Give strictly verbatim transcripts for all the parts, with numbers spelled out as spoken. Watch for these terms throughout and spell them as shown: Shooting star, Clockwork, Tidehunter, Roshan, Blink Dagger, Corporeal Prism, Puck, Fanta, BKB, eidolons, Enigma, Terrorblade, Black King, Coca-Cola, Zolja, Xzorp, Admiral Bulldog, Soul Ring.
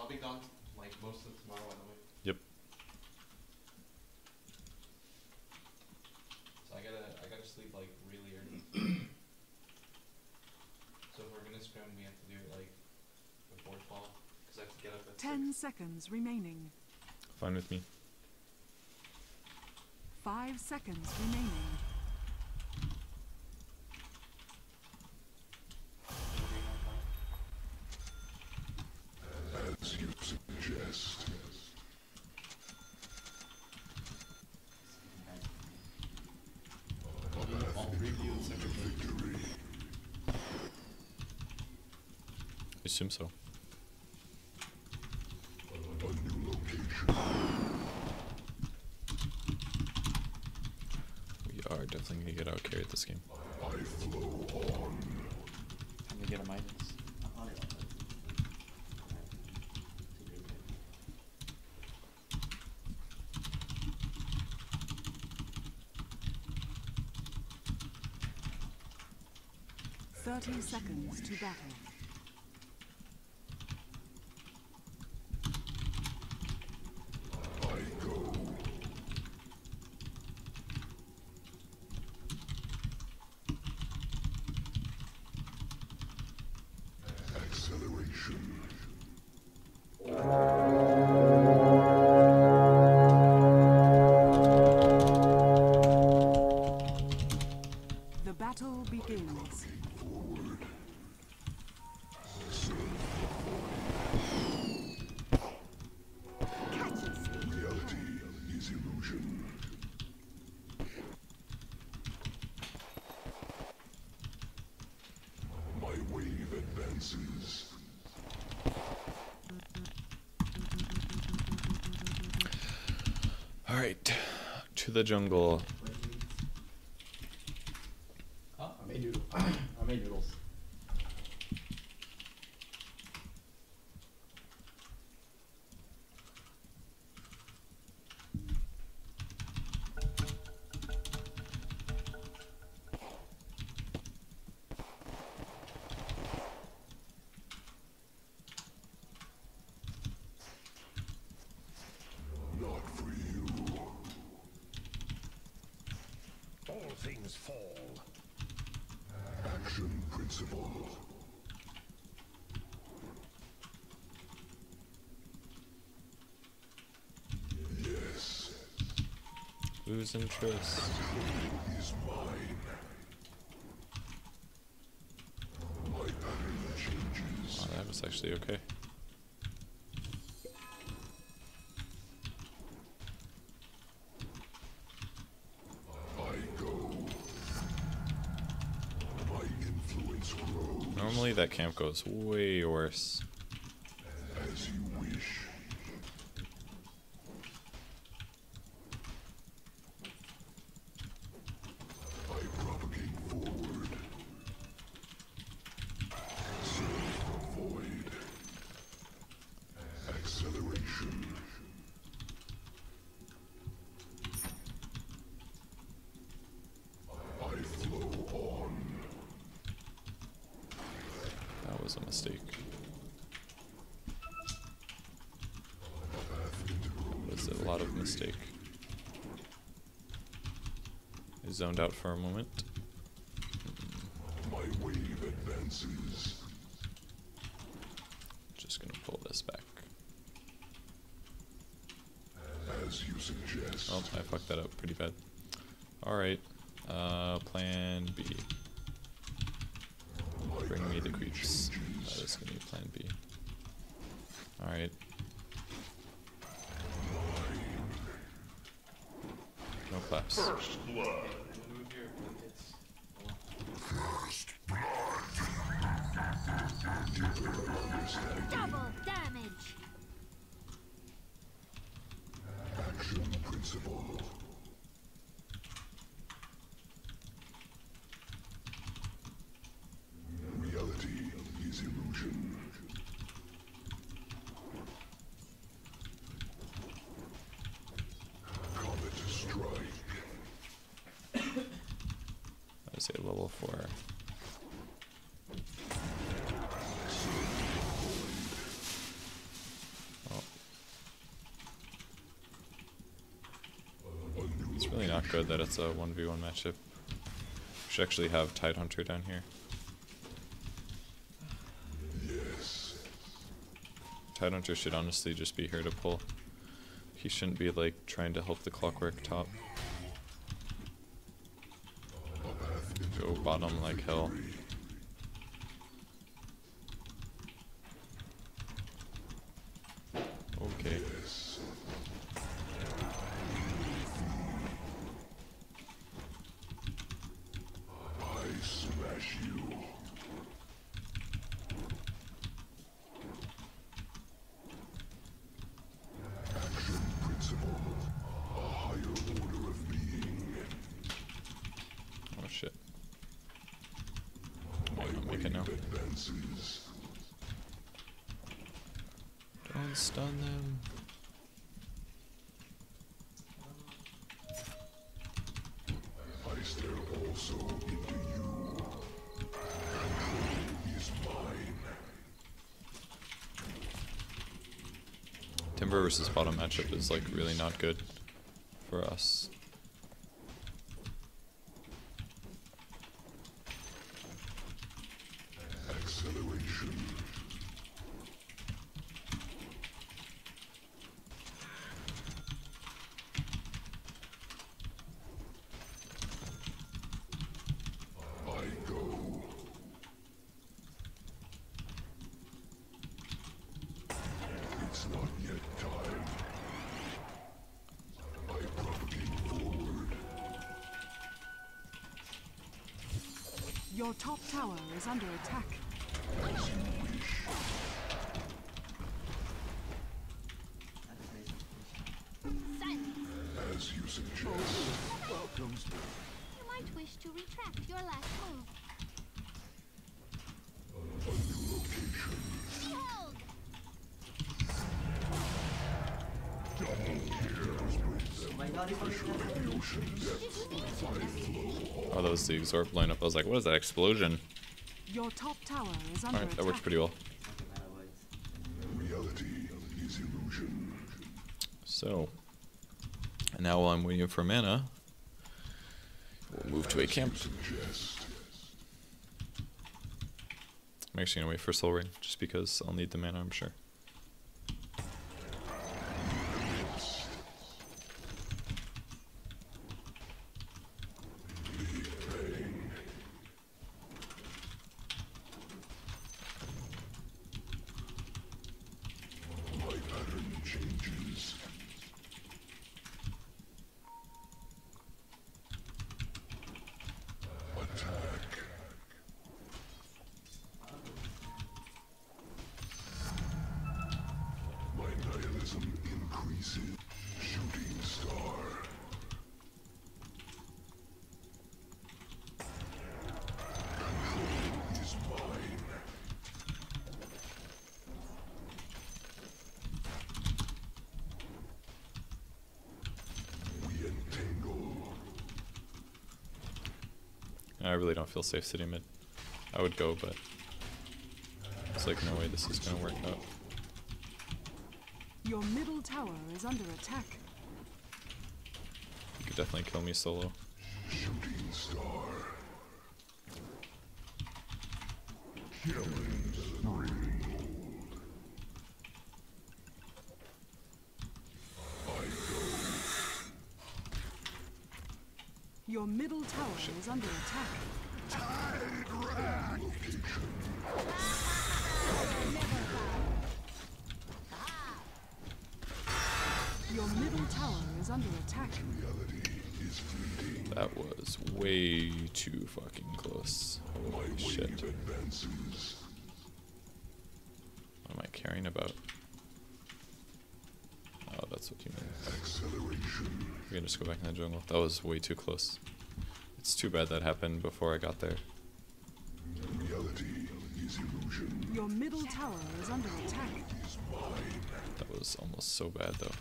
I'll be gone like most of tomorrow anyway. Yep. So I gotta I gotta sleep like really early. So if we're gonna scrim, we have to do it like before twelve, because I have to get up at ten six. Seconds remaining. Fine with me. Five seconds remaining. Assume so. A new location. We are definitely gonna get out carried this game. I flow on. Time to get a minus. Thirty seconds to battle. Alright, to the jungle. Huh? I made noodles. I made noodles. Lose interest. Is mine. My pattern changes. Oh, that was actually okay. I go. My influence grows. Normally that camp goes way worse. As you wish. A mistake. That's a lot of mistake. I zoned out for a moment. My wave advances. Just gonna pull this back. As you suggest. Oh, I fucked that up pretty bad. Alright. Uh, plan B. Bring me the creeps. That is gonna be plan B. Alright. No claps. First blood. First blood. Double damage. Action principle. Level four. not good that it's a one v one matchup. We should actually have Tidehunter down here. Yes. Tidehunter should honestly just be here to pull. He shouldn't be like trying to help the Clockwork top. Go bottom like hell. Okay. I smash you. Action principle, a higher order of being. Oh shit. I don't make it now. Don't stun them. I stare also into you. Action is mine. Timber versus bottom matchup is like really not good for us. Your top tower is under attack. As you wish. As you suggest. You might wish to retract your last move. A new location. Behold. Oh, that was the Xzorp lineup. I was like, what is that explosion? Your top tower is under Alright, that works pretty well. Reality is illusion. So, and now while I'm waiting for mana, we'll move to a camp. I'm actually gonna wait for Soul Ring, just because I'll need the mana, I'm sure. Increases. Shooting star. Control is mine. We entangle. I really don't feel safe sitting mid. I would go, but it's like no way this is gonna work out. Your middle tower is under attack. You could definitely kill me solo. Shooting star. Killing ring. I go. Your middle tower oh, is under attack. Tide rack. Your middle tower is under attack. Reality is fleeting. That was way too fucking close. Holy My shit. Advances. What am I caring about? Oh, that's what you mean. We're gonna just go back in the jungle. That was way too close. It's too bad that happened before I got there. Reality is illusion. Your middle tower is under attack. That was almost so bad though.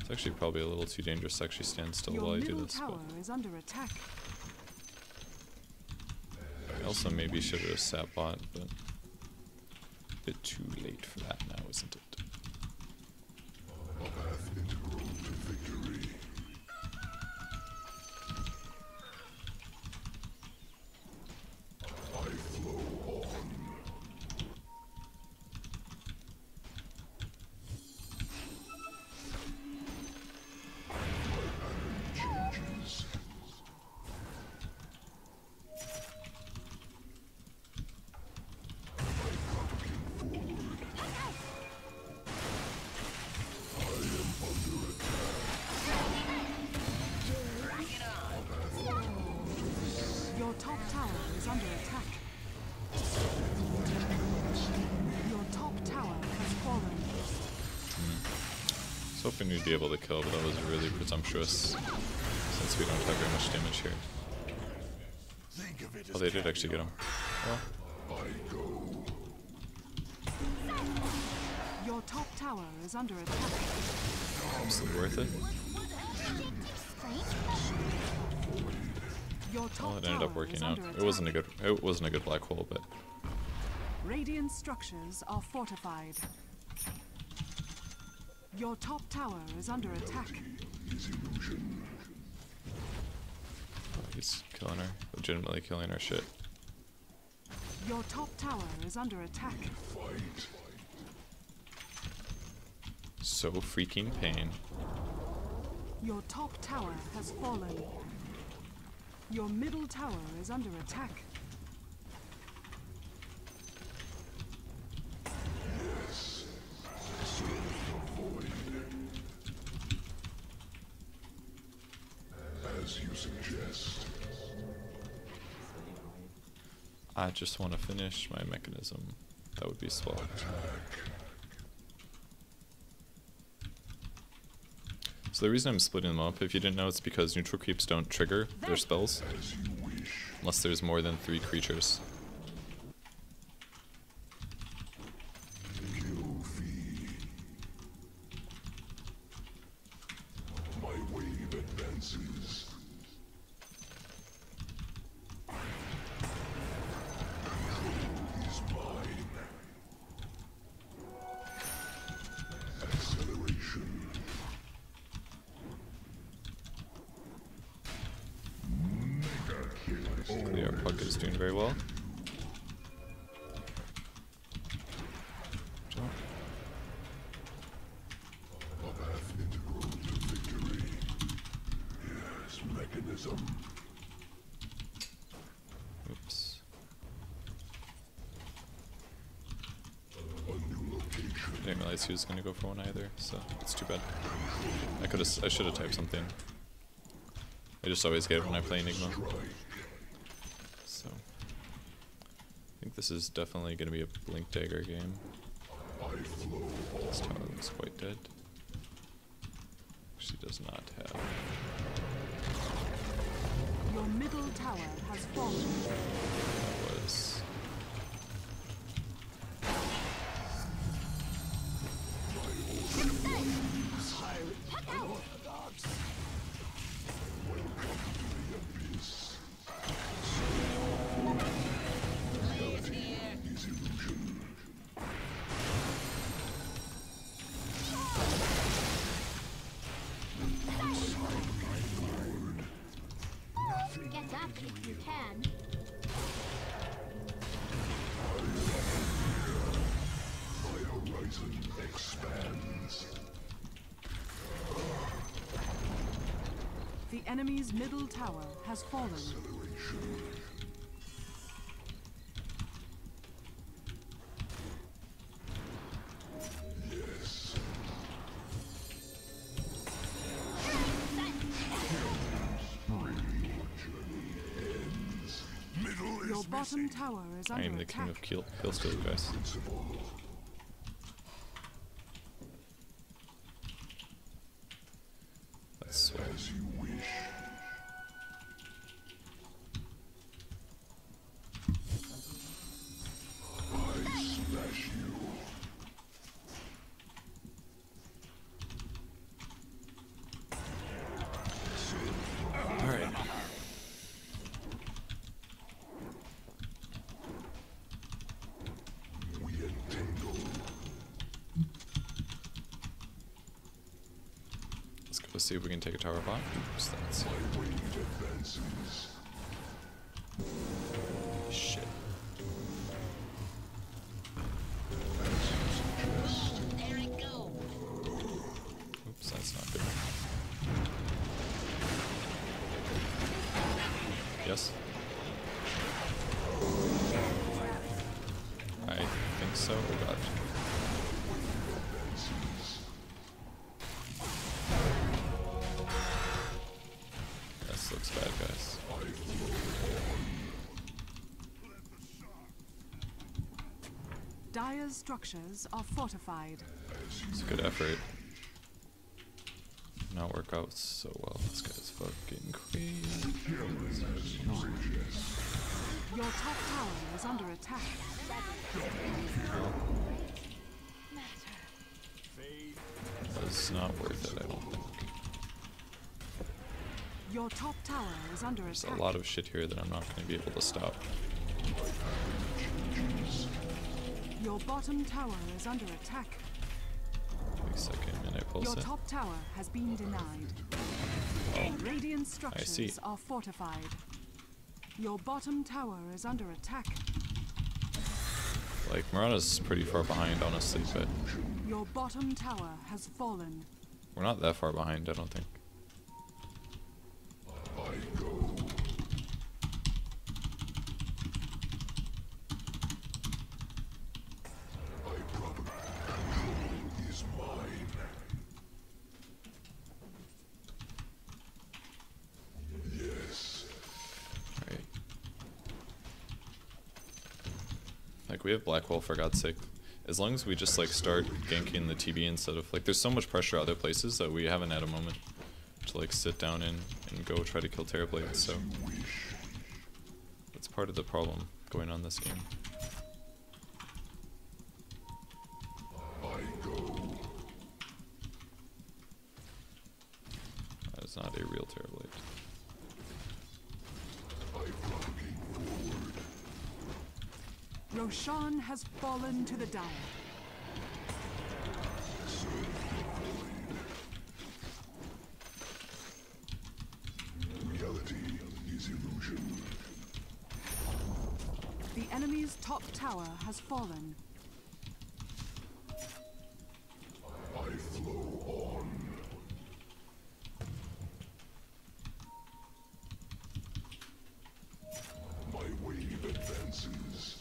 It's actually probably a little too dangerous to actually stand still Your while I do this. Tower but is under attack. I also maybe should have sat bot, but a bit too late for that now, isn't it? victory. I flow on. My pattern changes. I was hoping we'd be able to kill, but that was really presumptuous since we don't have very much damage here. Oh, they did actually get him. Well. Your top tower is under attack. Absolutely worth it. Well, it ended up working out. It wasn't a good. It wasn't a good black hole, but. Radiant structures are fortified. Your top tower is under attack. Oh, he's killing her. Legitimately killing her shit. Your top tower is under attack. So freaking pain. Your top tower has fallen. Your middle tower is under attack. I just want to finish my mechanism. That would be swell. So the reason I'm splitting them up, if you didn't know, it's because neutral creeps don't trigger their spells unless there's more than three creatures. Our Puck is doing very well. Oops. I didn't realize he was going to go for one either, so it's too bad. I could have. I should have typed something. I just always get it when I play Enigma. This is definitely going to be a Blink Dagger game. This tower looks quite dead. She does not have... Your middle tower has fallen. That was... The enemy's middle tower has fallen. Your bottom tower is under attack. I am the king of kill kill steals, guys. Let's see if we can take a tower bot. That's shit. Oops, that's not good. Yes. I think so. Oh god. This looks bad, guys. Dire's structures are fortified. It's a good effort. Not work out so well. This guy's fucking crazy. Your top tower is under attack. That's not worth it, I don't think. Your top tower is under attack. There's a lot of shit here that I'm not going to be able to stop. Your bottom tower is under attack. Wait a second, and I pulse Your it. top tower has been denied. Oh. Radiant structures I see. are fortified. Your bottom tower is under attack. Like, Murata's pretty far behind, honestly, but... Your bottom tower has fallen. We're not that far behind, I don't think. I go. We have Black Wall, for God's sake. As long as we just like start ganking the T B instead of like, there's so much pressure other places that we haven't had a moment to like sit down in and go try to kill Terrorblade. So that's part of the problem going on this game. That is not a real Terrorblade. Roshan has fallen to the dire. Reality is illusion. The enemy's top tower has fallen. I flow on. My wave advances.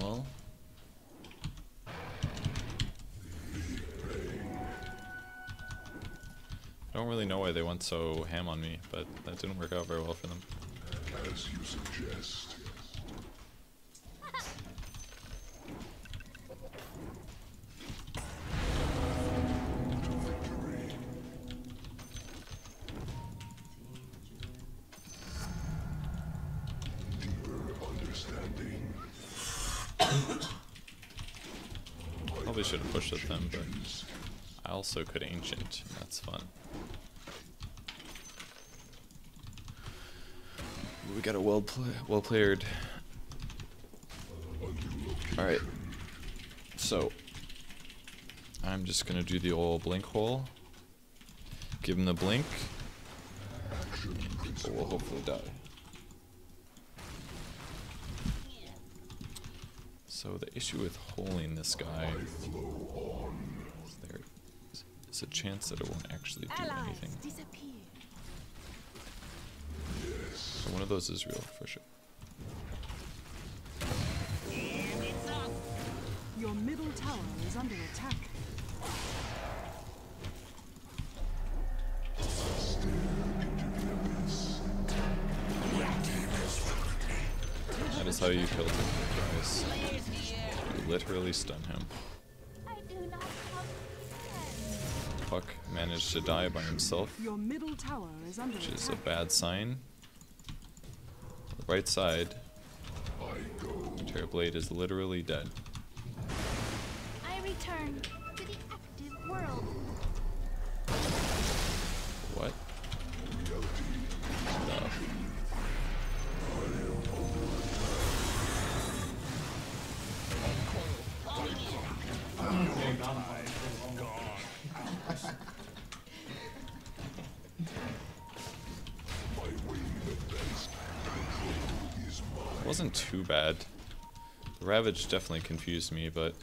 Well, I don't really know why they went so ham on me, but that didn't work out very well for them. As you suggest. Probably should have pushed at them, but I also could ancient. That's fun. We got a well play, well played. All right. So I'm just gonna do the old blink hole. Give him the blink. Or we'll hopefully die. So the issue with holding this guy is there is a chance that it won't actually do anything. So one of those is real for sure. Your middle tower is under attack. That is how you killed him, guys. You literally stun him. Puck managed to die by himself, which is a bad sign. On the right side, Terrorblade is literally dead. I return to the active world. What? Wasn't too bad. The Ravage definitely confused me, but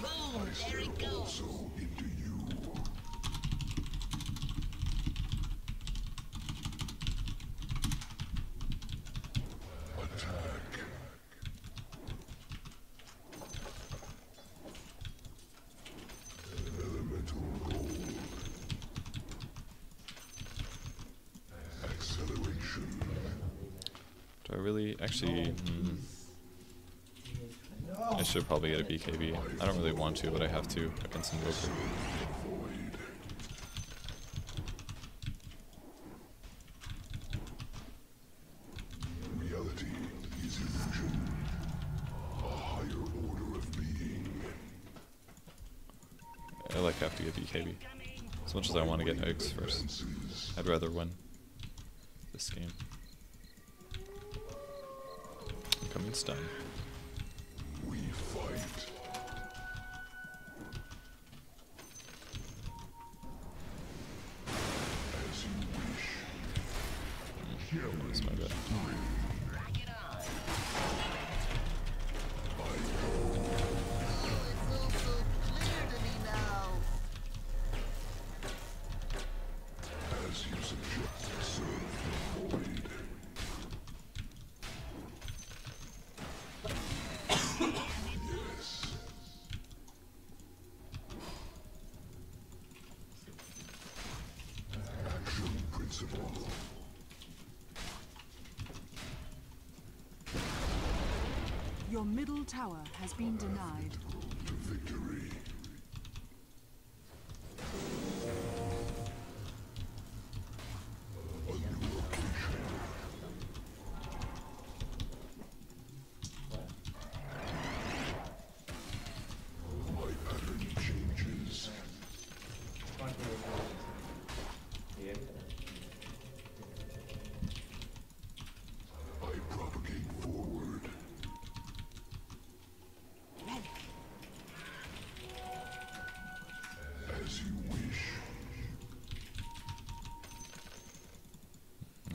boom, there it goes. I really, actually, mm, I should probably get a B K B. I don't really want to, but I have to against Invoker. I like have to get B K B. As much as I want to get X first, I'd rather win this game. Coming stun. We fight. As you wish. Mm, that was my bad. Your middle tower has been denied. Victory. My pattern changes.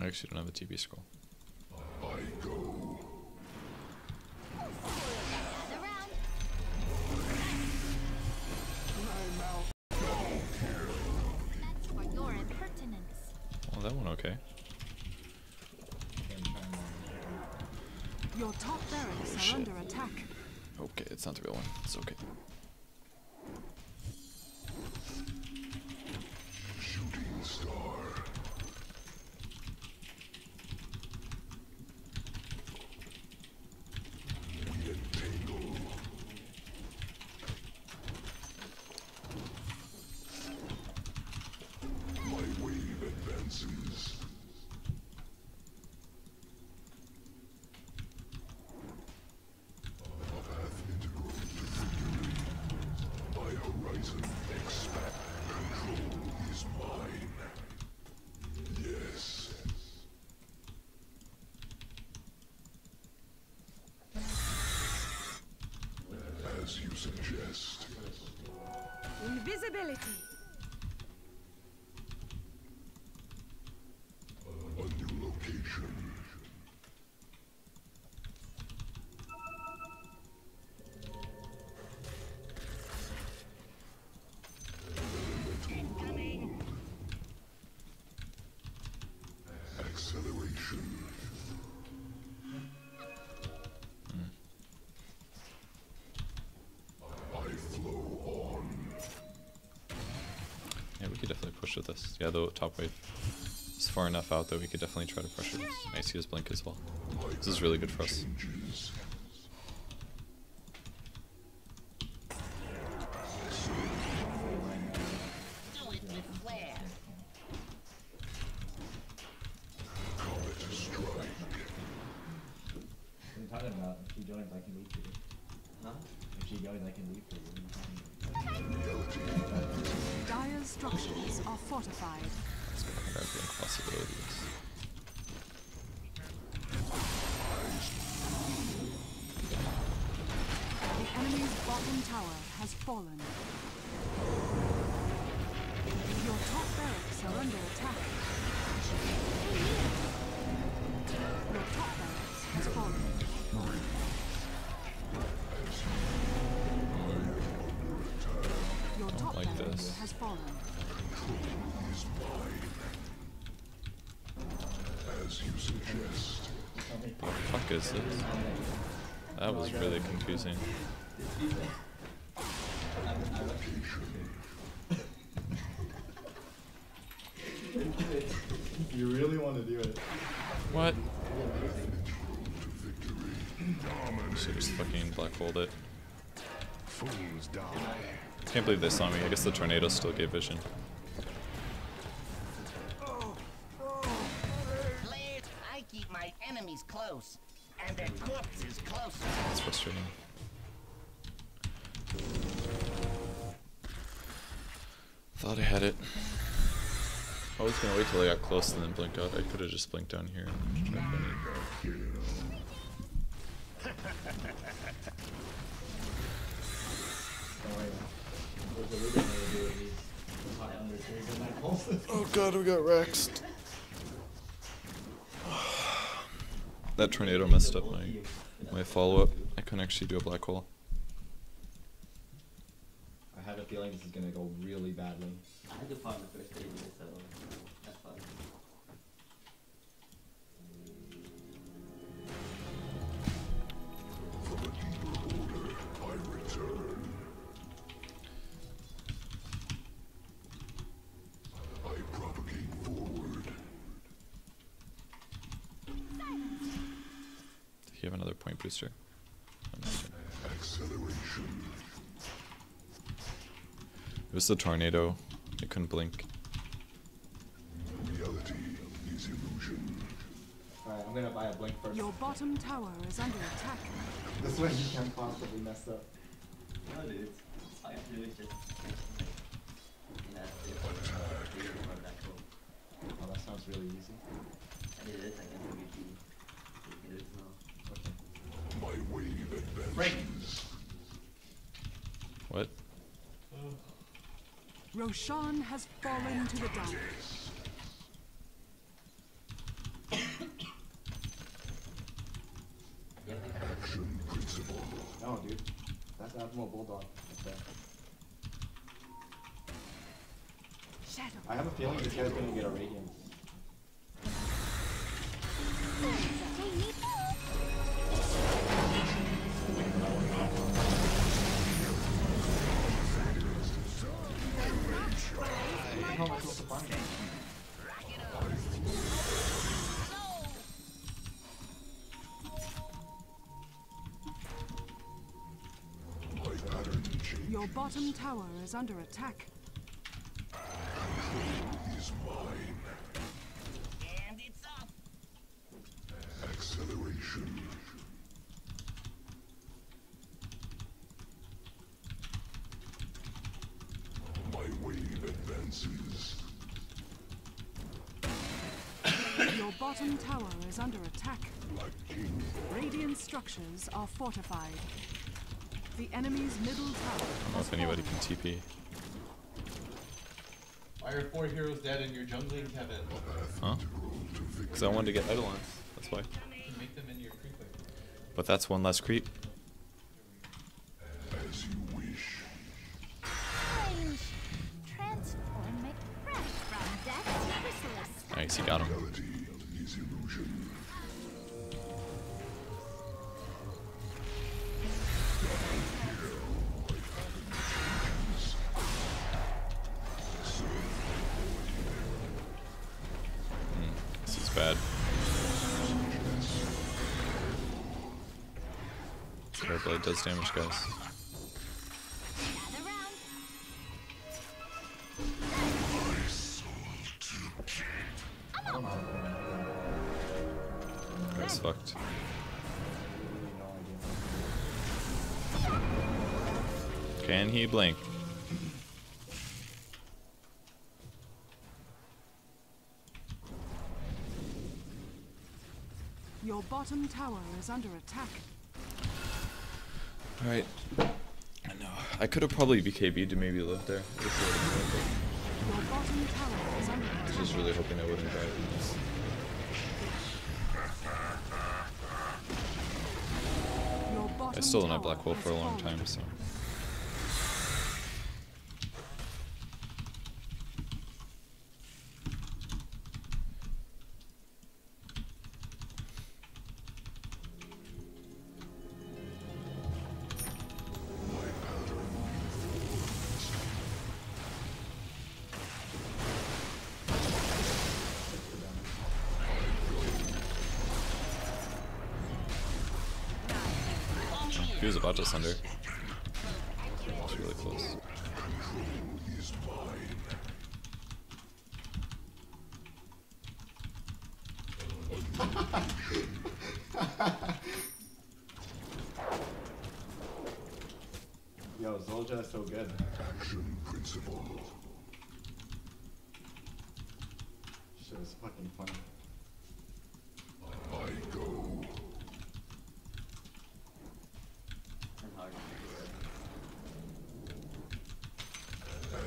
I actually don't have a T B scroll. I go. Oh, that one okay. Your top barracks oh, are under attack. Okay, it's not the real one. It's okay. Shooting star. Expect control is mine. Yes. As you suggest. Invisibility. A new location. Acceleration. could definitely push with this. Yeah, the top wave is far enough out that we could definitely try to pressure this. Nice, he has blink as well. This is really good for us. Is this? That was really confusing. You really want to do it. What? So just fucking black hold it. Can't believe they saw me. I guess the tornado still gave vision. Thought I had it. I was gonna wait till I got close and then blink out. I could have just blinked down here. Oh god, we got rexed. That tornado messed up my my follow up. I couldn't actually do a black hole. I had a feeling this is gonna go really badly. I had to farm the first three minutes, so that's fun. For the deeper order, I return. I propagate forward. Did he have another point booster? Acceleration. It was the tornado. It couldn't blink. Reality is illusion. Alright, I'm gonna buy a blink first. Your bottom tower is under attack. This way you can't possibly mess up. No, dude. I have to do it just. Oh, that sounds really easy. I did this, I can do it. Okay. My wave advances. What? Roshan has fallen to the dark. Action principle. No, dude. That's Admiral Bulldog. That's Shadow. I have a feeling this guy's gonna get a radiant. Your bottom tower is under attack. Control is mine. And it's up. Acceleration. My wave advances. Your bottom tower is under attack. Black King. Radiant structures are fortified. The enemy's middle tower. I don't know if anybody can T P. Why are four heroes dead and you're jungling, Kevin? Huh? Because I wanted to get eidolons. That's why. Make them in your creep. But that's one less creep. As you wish. Nice, you got him. bad. Terrorblade does damage, guys. That's fucked. Can he blink? Your bottom tower is under attack. Alright. I know. I could have probably B K B'd to maybe live there. This is Your bottom tower is under attack. I was just really hoping I wouldn't die from this. I still don't have Black Wolf for a long time, so. He was about to sunder. It's really close. Yo, Zolja is so good. Action principle. Shit is fucking funny. I go.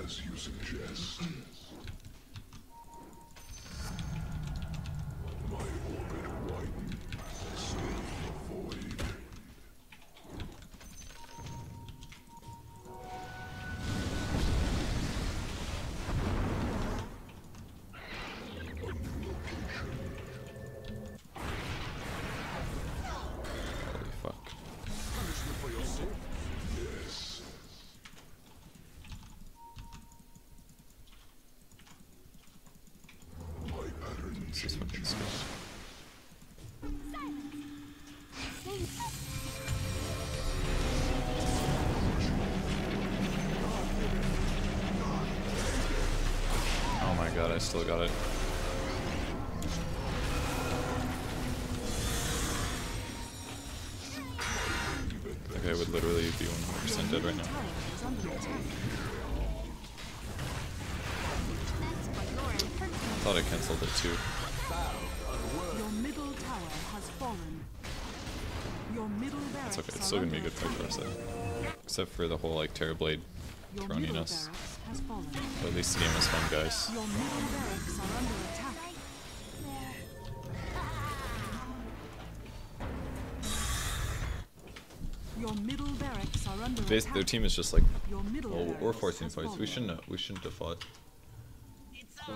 As you suggest, my orbit widened, save the void. A new location. Holy fuck. Punishment for yourself? Yes. Just fucking screw. Oh my god, I still got it. Like I would literally be one hundred percent dead right now. I thought I cancelled it too. Your middle tower has fallen. Your middle barracks That's okay, it's still gonna be a good fight for us though. Except for the whole like Terrorblade throning us. But at least the game is fun, guys. Your middle barracks are under attack. Your middle barracks are under attack. Bas their team is just like, oh, we're fourteen points. We shouldn't have, we shouldn't have fought.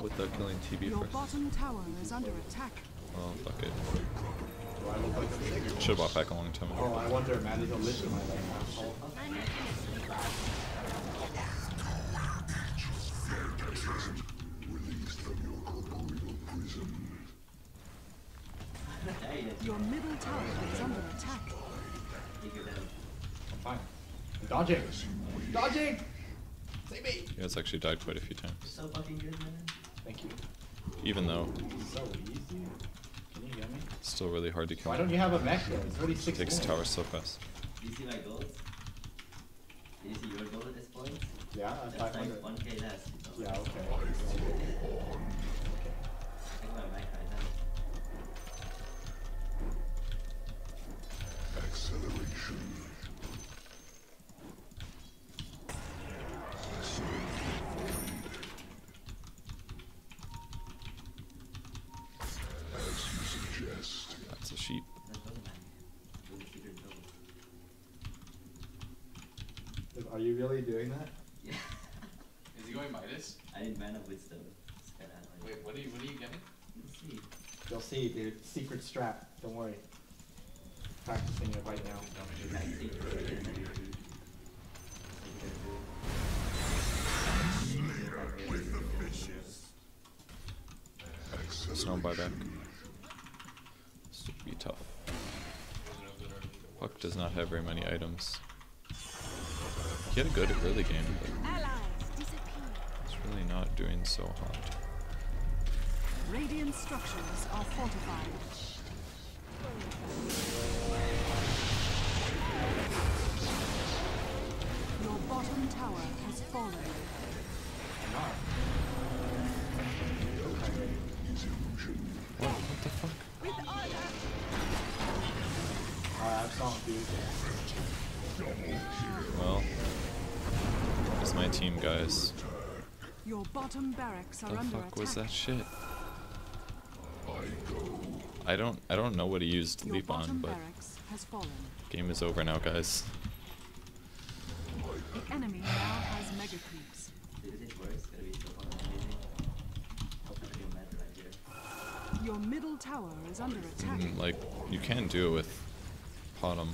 Without killing T B Your first. Bottom tower is under attack. Oh, fuck it. Should've bought back a long time ago. Oh, I wonder if Maddie's a lich in my life. Released from your corporeal prism. Your middle tower is under attack. I'm fine. I'm dodging! I'm dodging! You guys actually died quite a few times. So fucking good, man. Thank you. Even though it's so easy. Can you get me? It's still really hard to kill. Why don't you have a mech though? It's already six. Takes towers so fast. Do you see my gold? Do you see your gold at this point? Yeah, I'm That's like one K less. You know? Yeah, okay. Take my mech right now. Acceleration. Sheep. Are you really doing that? Yeah. Is he going Midas? I didn't man up with stuff. Wait, what are you what are you getting? You'll see. You'll see, dude. Secret strap. Don't worry. Practicing it right now. There's no buyback. does not have very many items. He had a good early game, but it's really not doing so hot. Radiant structures are fortified. Your bottom tower has fallen. What? What the fuck? With honor. Well, it's my team, guys. Your bottom barracks are under attack. The fuck was that shit? I don't I don't know what he used leap on, but game is over now, guys. The enemy now has mega creeps. Your middle tower is under attack. Mm, like you can do it with Potom.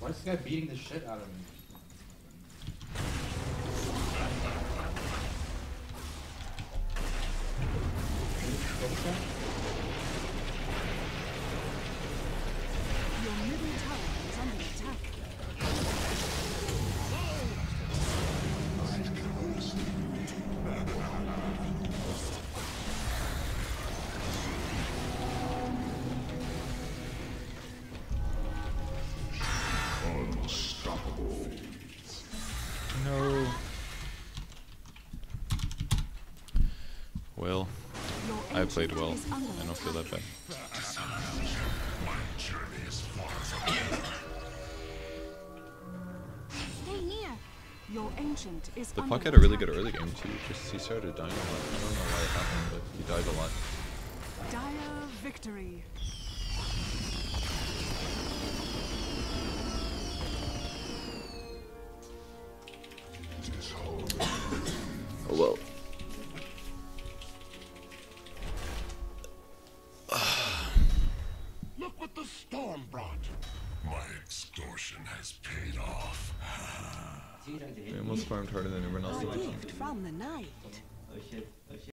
Why is this guy beating the shit out of me? I played well. I don't feel that bad. The Puck had a really good early game too. Just he started dying a lot. I don't know why it happened, but he died a lot. Dire victory. Oh well. Farmed harder than everyone else. A gift from the night.